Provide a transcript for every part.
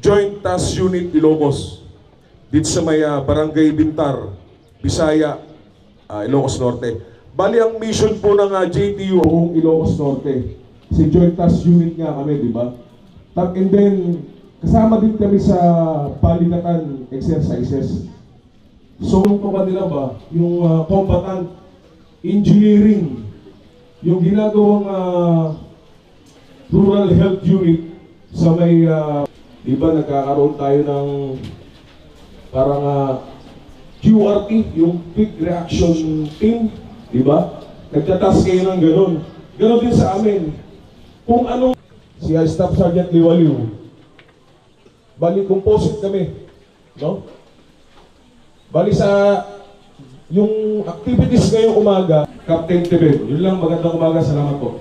Joint Task Unit Ilocos dito sa may Barangay Bintar, Bisaya, Ilocos Norte. Bali ang mission po ng JTU kung Ilocos Norte. Si Joint Task Unit nga kami, di ba? And then, kasama din kami sa paligatan exercises. So, kung kanila ba, yung combatant engineering, yung ginagawang rural health unit sa may, di ba, nagkakaroon tayo ng parang QRT, yung Quick Reaction Team, di ba? Nagtatask kayo ng ganun. Ganun din sa amin. Kung anong si Staff Sergeant Lewaliw, bali composite kami, no? Bali sa yung activities ngayong umaga, Captain Tibo. Yun lang, magandang umaga, salamat po.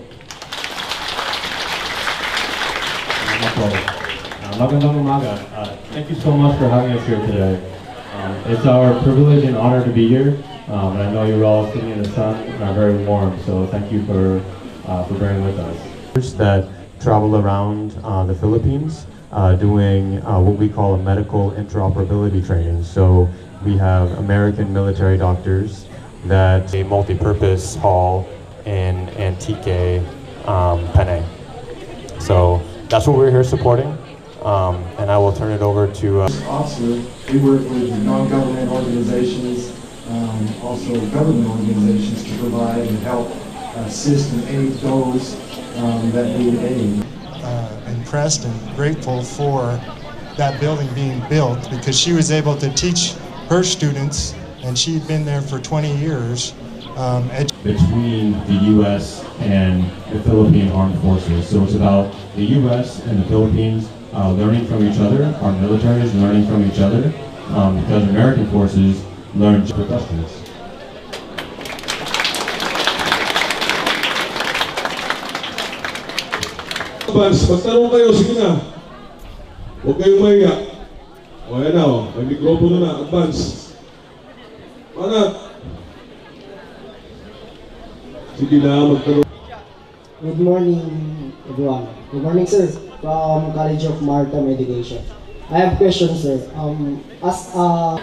Salamat po. Magandang umaga. Thank you so much for having us here today. It's our privilege and honor to be here. I know you're all sitting in the sun and are very warm, so thank you for bearing with us. That travel around the Philippines doing what we call a medical interoperability training. So we have American military doctors that a multi-purpose hall in Antique, Panay. So that's what we're here supporting. And I will turn it over to... Officer, we work with non-government organizations, also government organizations to provide and help assist and aid those that need aid. Impressed and grateful for that building being built because she was able to teach her students, and she'd been there for 20 years. Between the U.S. and the Philippine Armed Forces. So it's about the U.S. and the Philippines learning from each other, our military is learning from each other, because American forces learn from their customers. Pagtanong kayo, sige na. Huwag kayong mahiya. O yan na, o. May mikropono na. Advance. Manat. Sige na, magtanong. Good morning, everyone. Good morning, sir. From College of Maritime Education. I have questions, sir. As a...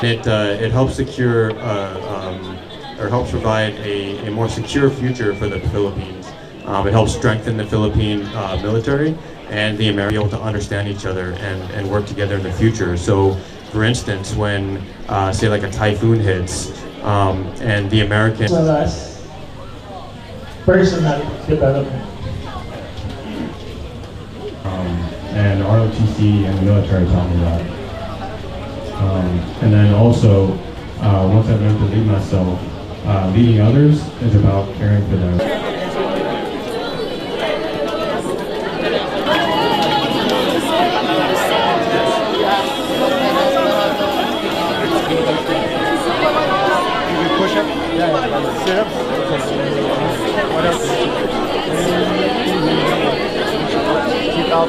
It helps secure, or helps provide a more secure future for the Philippines. It helps strengthen the Philippine military and the Americans to understand each other and work together in the future. So, for instance, when, say, like a typhoon hits, and the Americans... Personal development. And ROTC and the military talking about. And then also, once I've learned to lead myself, leading others is about caring for them. Can we push up? Yeah. Sit up? What else? Keep out.